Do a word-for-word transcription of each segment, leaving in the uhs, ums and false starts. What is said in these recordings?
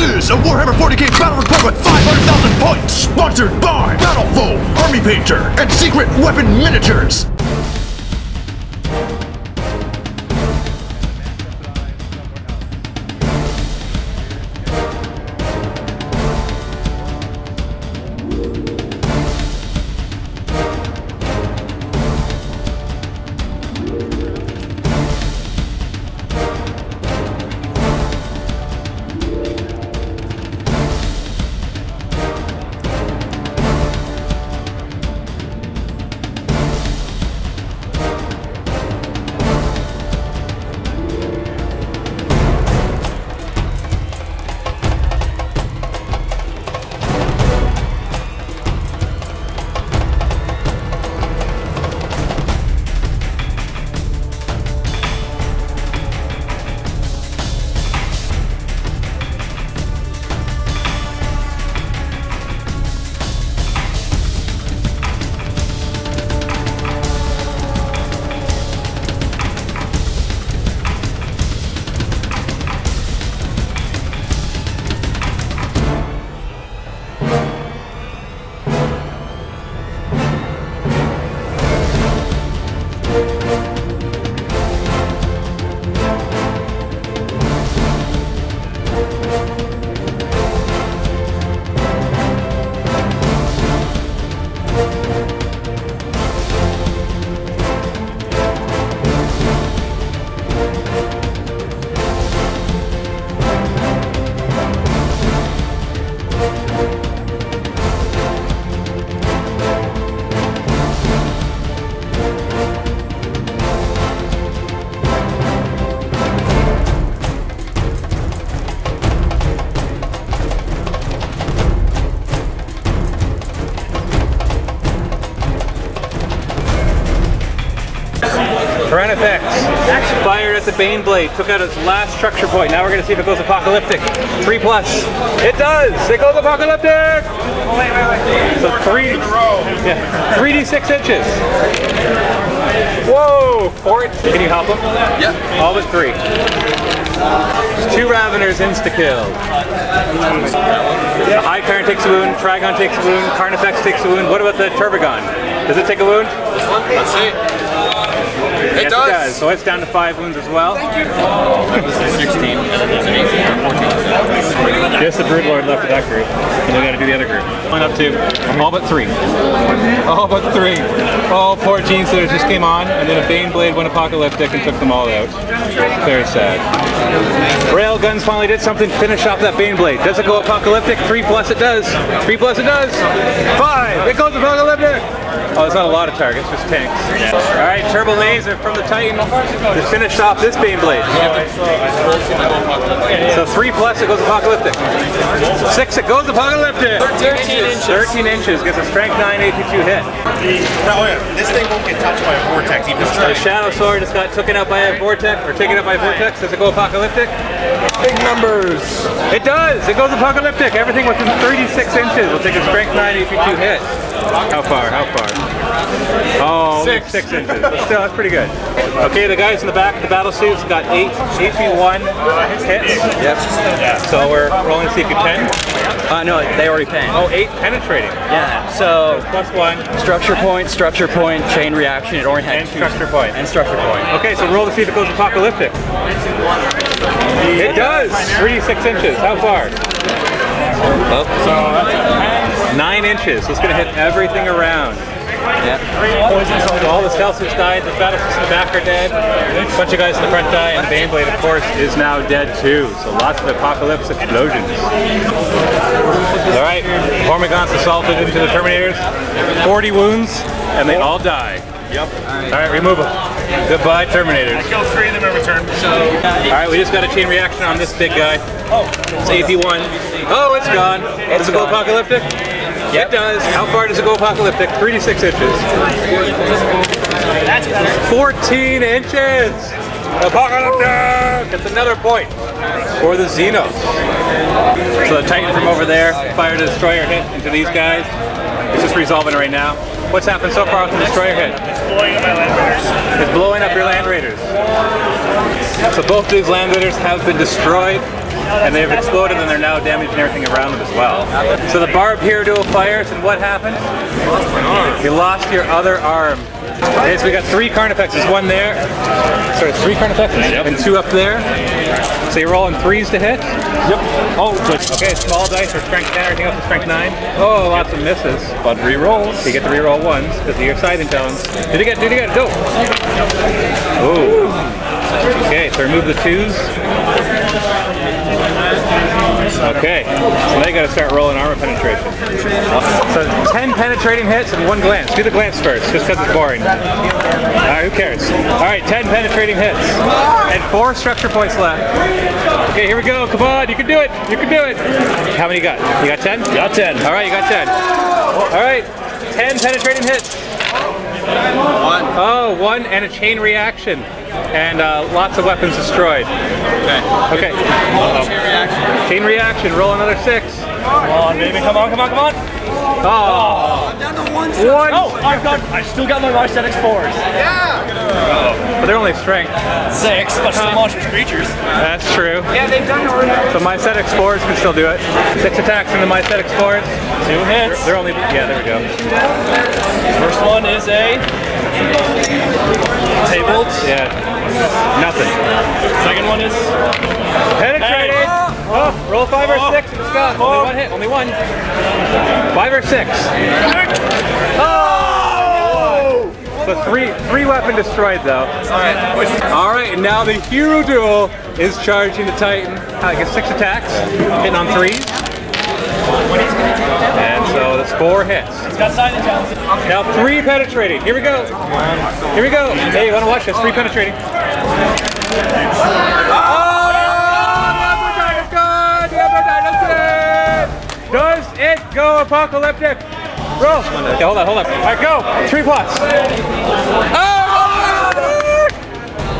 This is a Warhammer forty K battle report with five hundred thousand points, sponsored by BattleFoe, Army Painter, and Secret Weapon Miniatures. Carnifex fired at the Bane Blade, took out its last structure point. Now we're going to see if it goes apocalyptic. Three plus. It does! It goes apocalyptic! So three, yeah, three d six inches. Whoa! Four. Can you help him? Yeah. All but three. There's two Raveners insta-kill. The High Cairn takes a wound, Trigon takes a wound, Carnifex takes a wound. What about the Turbogon? Does it take a wound? Let's see. It, yes, does. it does. So it's down to five wounds as well. Thank you. sixteen, and fourteen. Just the broodlord left of that group. And we got to do the other group. One up to all but three. All but three. All four Gene Sitters just came on, and then a Bane Blade went apocalyptic and took them all out. Very sad. Rail guns finally did something to finish off that Bane Blade. Does it go apocalyptic? Three plus it does. Three plus it does. Five. It goes apocalyptic. Oh, it's not a lot of targets, just tanks. Yeah. All right, turbo laser from the Titan to finish off this Bane Blade. So three plus, it goes apocalyptic. Six, it goes apocalyptic. thirteen inches. thirteen inches gets a strength nine A P two hit. This thing won't get touched by a vortex even. So the Shadow Sword just got taken out by a vortex, or taken out by a vortex. Does it go apocalyptic? Big numbers. It does. It goes apocalyptic. Everything within thirty-six inches will take a strength nine A P two hit. How far? How far? Oh, six, six inches. Still, that's pretty good. Okay, the guys in the back of the battle suits got eight A P one hits. Yep. So we're rolling to see if you pen. Uh, no, they already pen. Oh, eight penetrating. Yeah. So plus one. Structure point, structure point, chain reaction. It already had and two. Structure point. And structure point. Okay, so roll to see if it goes apocalyptic. It does. thirty-six inches. How far? Oh. So that's nine inches. So it's gonna hit everything around. Yep. All the stealth suits died, the battle suits in the back are dead, a bunch of guys in the front die, and Bane Blade, of course, is now dead too. So lots of apocalypse explosions. Alright, Hormigaunts assaulted into the Terminators. forty wounds, and they all die. Yep. Alright, remove them. Goodbye, Terminators. I killed three of them every turn. Alright, we just got a chain reaction on this big guy. It's A P one. Oh, it's gone. Does it go apocalyptic? Yep. It does. How far does it go apocalyptic? thirty-six inches. That's better. fourteen inches! Apocalyptic! That's another point for the Xenos. So the Titan from over there fired a destroyer hit into these guys. It's just resolving right now. What's happened so far with the destroyer hit? It's blowing up my Land Raiders. It's blowing up your Land Raiders. So both these Land Raiders have been destroyed. and they've exploded and they're now damaging everything around them as well. So the barb here dual fires, and what happened? You lost your other arm. Okay, so we got three Carnifexes, one there, sorry, three Carnifexes, yep, and two up there. So you're rolling threes to hit? Yep. Oh, good. Okay, small dice for strength ten, everything else is strength nine. Oh, lots of misses. But re-rolls. So you get to re-roll ones, because of your side intelligence. Did it get, did it get, go! Oh. Okay, so remove the twos. Okay, so now you gotta start rolling armor penetration. So ten penetrating hits and one glance. Do the glance first, just because it's boring. Alright, who cares? Alright, ten penetrating hits. And four structure points left. Okay, here we go, come on, you can do it, you can do it. How many you got? You got ten? Got ten. Alright, you got ten. Alright, ten penetrating hits. One. Oh, one and a chain reaction. And uh, lots of weapons destroyed. Okay. Okay. Uh-oh. Chain reaction. Chain reaction. Roll another six. Come on, baby. Come on, come on, come on. Oh. I'm down to one. One. Oh, I've got, I still got my mycetic spores. Yeah. Uh-oh. But they're only strength. Six, but still monstrous creatures. That's true. Yeah, they've done it already. So mycetic spores can still do it. Six attacks from the mycetic spores. Two hits. They're, they're only, yeah, there we go. First one is a tabled. Yeah. Nothing. Second one is penetrated. Hey. Oh, roll five or oh. six. It's got only oh. one hit. Only one. Five or six. Oh! So three, three weapon destroyed though. All right. All right. And now the hero duel is charging the Titan. I guess six attacks, hitting on threes. And so that's four hits. It's got silent challenge. Now three penetrating. Here we go. Here we go. Hey, you want to watch this? Three penetrating. Oh, the Emperor Titan's gone! The Emperor Titan's dead! Does it go apocalyptic? Roll. Okay, hold on, hold on. All right, go. Three plus. Oh!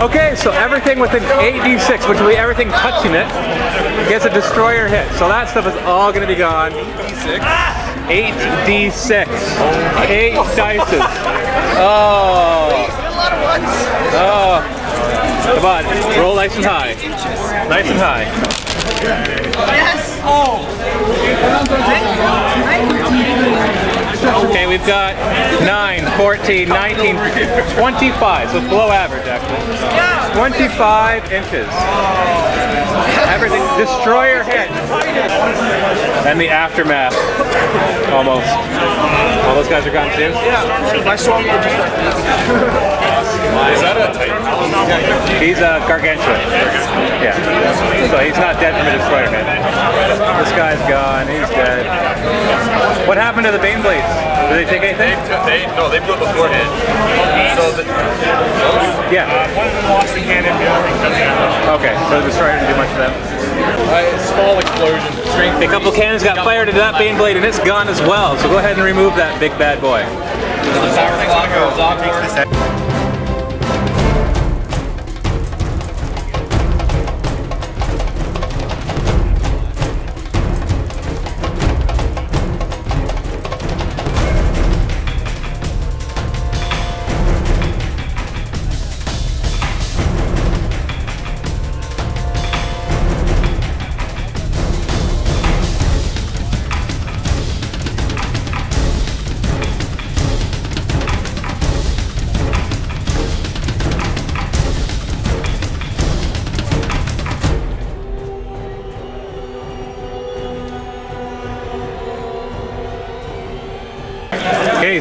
Okay, so everything within eight d six, which will be everything touching it, gets a destroyer hit. So that stuff is all going to be gone. eight d six. Eight dices. Oh. Oh. Come on, roll nice and high. Nice and high. Yes! Oh! Okay, we've got nine, fourteen, nineteen, twenty-five. So it's below average, actually. twenty-five inches. Everything. Destroyer hit. And the aftermath. Almost. All those guys are gone too? Yeah. I swung over just like this. Is that a Titan? He's a Gargantuan. Yeah. So he's not dead from a destroyer hit. This guy's gone. He's dead. What happened to the Bane Blades? Did they take anything? They, they, no, they blew up the forehead. So the, yeah. One of them lost the cannon. Okay, so the destroyer didn't do much to them. Uh, small explosion. A couple cannons got fired into that Bane Blade and it's gone as well. So go ahead and remove that big bad boy.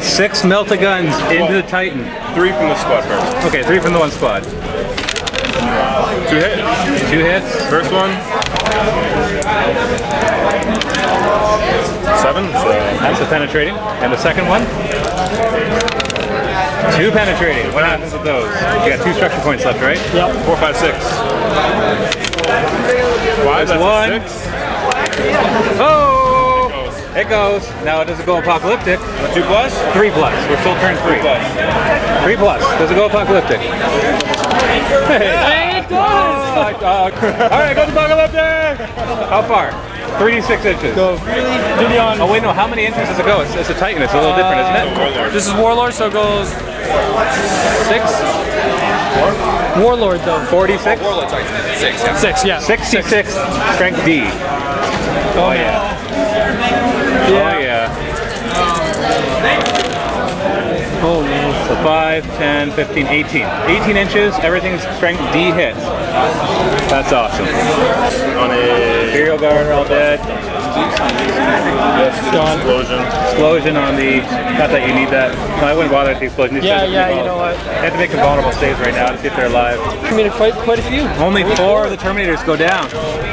Six melta guns into the Titan. Three from the squad first. Okay, three from the one squad. Two hits. Two hits. First one. Seven. So that's a penetrating. And the second one. Two penetrating. What happens with those? You got two structure points left, right? Yep. Four, five, six. Five. That's one. A six. Oh! It goes. Now it doesn't go apocalyptic. Two plus? Three plus. We're still turn three. Three plus. Three plus. Does it go apocalyptic? Hey, it does! Oh, uh, Alright, go to apocalyptic! How far? thirty-six inches. So really? Oh wait, no, how many inches does it go? It's, it's a Titan, it's a little uh, different, isn't it? This is Warlord, so it goes... Six? Four? Warlord, though. forty-six? Oh, Warlord, sorry. Six, yeah. Six, yeah. sixty-six. Six. Strength D. Oh, oh yeah. yeah. Oh, yeah. Oh, no. So five, ten, fifteen, eighteen. eighteen inches, everything's strength D hits. That's awesome. On a Imperial Guard, all dead. Yes, explosion. Explosion on the. Not that you need that. No, I wouldn't bother with the explosion. These yeah, yeah, you know what? They have to make some vulnerable saves right now to see if they're alive. You made quite, quite a few. Only four, four of the Terminators go down.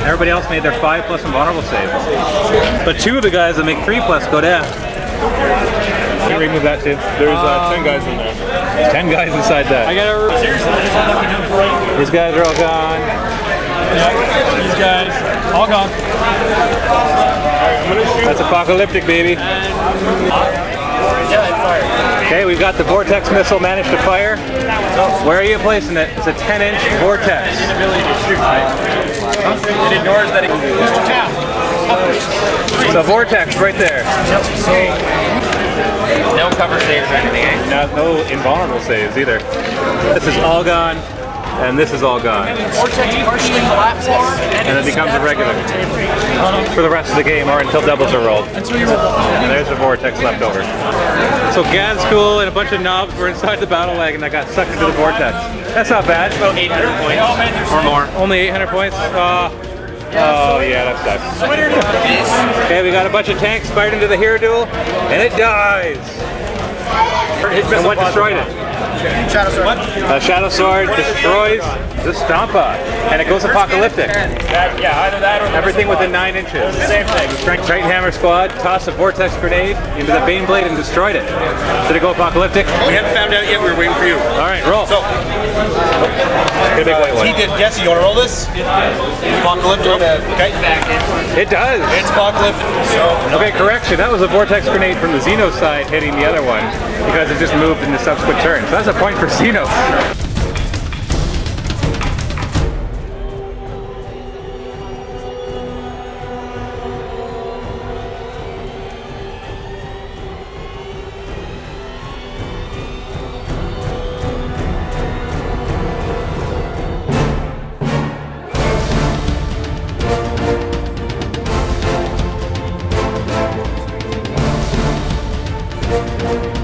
Everybody else made their five plus invulnerable saves. But two of the guys that make three plus go down. Can you remove that too? There's uh, um, ten guys in there. Ten guys inside that. I gotta. Seriously. These guys are all gone. Yeah, these guys, all gone. That's apocalyptic, baby. Okay, we've got the Vortex missile managed to fire. Where are you placing it? It's a ten inch Vortex. It ignores that it can. It's a Vortex right there. No cover saves or anything, eh? No, no invulnerable saves either. This is all gone. And this is all gone. And it becomes a regular for the rest of the game or until doubles are rolled. And there's the Vortex left over. So Gazkul and a bunch of knobs were inside the battle leg and I got sucked into the Vortex. That's not bad. About eight hundred points. Or more. Only eight hundred points? Uh, oh yeah, that sucks. Okay, we got a bunch of tanks fired into the hero duel and it dies. And what destroyed it? Shadow Sword. A Shadow Sword destroys the Stompa, and it goes apocalyptic. That, yeah, either that or everything within nine inches. Same thing. Titan Hammer Squad tossed a Vortex grenade into the Bane Blade and destroyed it. Did it go apocalyptic? We haven't found out yet. We were waiting for you. All right, roll. So, oh, big uh, he did. Yes, you want to roll this? Apocalyptic. Okay. It does. It's apocalyptic. So. Okay, correction. That was a Vortex grenade from the Xenos side hitting the other one because it just moved in the subsequent turn. So that's a point for Xenos. We'll be right back.